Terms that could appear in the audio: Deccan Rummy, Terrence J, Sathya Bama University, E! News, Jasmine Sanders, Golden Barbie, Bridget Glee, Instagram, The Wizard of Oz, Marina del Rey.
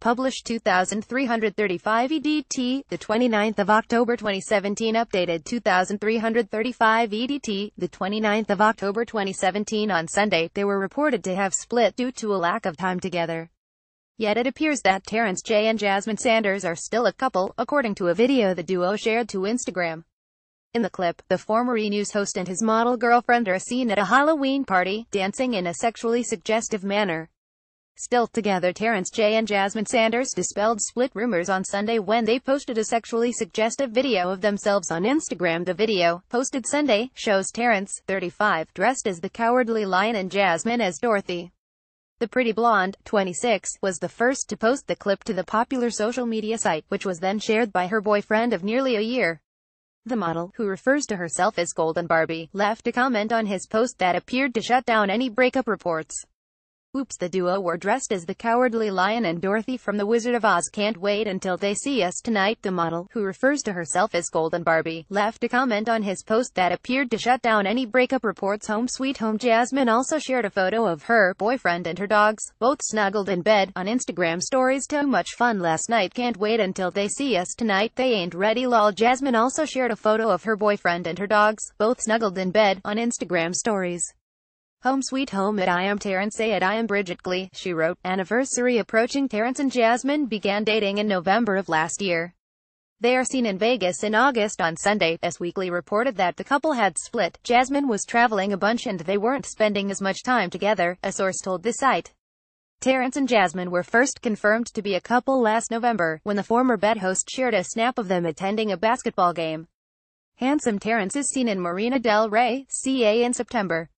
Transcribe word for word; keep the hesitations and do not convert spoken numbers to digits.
Published two thousand three hundred thirty-five E D T, the twenty-ninth of October twenty seventeen. Updated two thousand three hundred thirty-five E D T, the twenty-ninth of October twenty seventeen. On Sunday, they were reported to have split due to a lack of time together. Yet it appears that Terrence J and Jasmine Sanders are still a couple, according to a video the duo shared to Instagram. In the clip, the former E! News host and his model girlfriend are seen at a Halloween party, dancing in a sexually suggestive manner. Still together, Terrence J and Jasmine Sanders dispelled split rumors on Sunday when they posted a sexually suggestive video of themselves on Instagram. The video, posted Sunday, shows Terrence, thirty-five, dressed as the Cowardly Lion and Jasmine as Dorothy. The pretty blonde, twenty-six, was the first to post the clip to the popular social media site, which was then shared by her boyfriend of nearly a year. The model, who refers to herself as Golden Barbie, left a comment on his post that appeared to shut down any breakup reports. Oops, the duo were dressed as the Cowardly Lion and Dorothy from The Wizard of Oz. Can't wait until they see us tonight. The model, who refers to herself as Golden Barbie, left a comment on his post that appeared to shut down any breakup reports. Home Sweet Home Jasmine also shared a photo of her boyfriend and her dogs, both snuggled in bed, on Instagram stories. Too much fun last night. Can't wait until they see us tonight. They ain't ready lol. Jasmine also shared a photo of her boyfriend and her dogs, both snuggled in bed, on Instagram stories. Home Sweet Home at I am Terrence J at I am Bridget Glee, she wrote. Anniversary approaching. Terrence and Jasmine began dating in November of last year. They are seen in Vegas in August. On Sunday, Us Weekly reported that the couple had split. Jasmine was traveling a bunch and they weren't spending as much time together, a source told the site. Terrence and Jasmine were first confirmed to be a couple last November, when the former bed host shared a snap of them attending a basketball game. Handsome Terrence is seen in Marina del Rey, C A in September.